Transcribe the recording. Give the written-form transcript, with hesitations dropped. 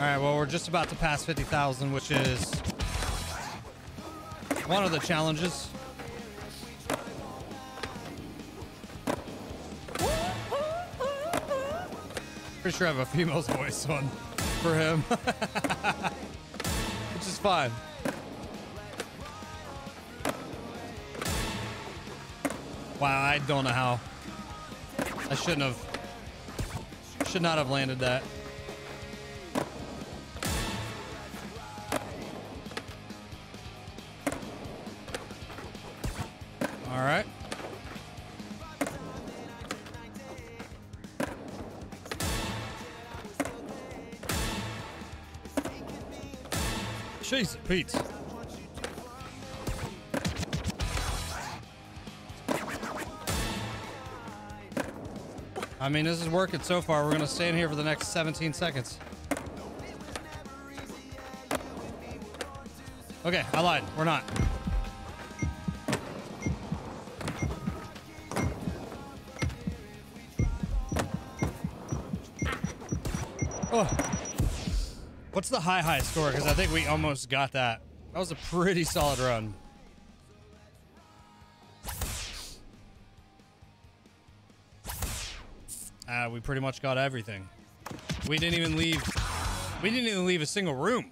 Alright, well, we're just about to pass 50,000, which is one of the challenges. Pretty sure I have a female's voice on for him, which is fine. Wow, I don't know how. I should not have landed that. All right. Jesus, Pete. I mean, this is working so far. We're going to stay in here for the next 17 seconds. Okay, I lied. We're not. Oh. What's the high score? Because I think we almost got that. That was a pretty solid run. We pretty much got everything. We didn't even leave a single room.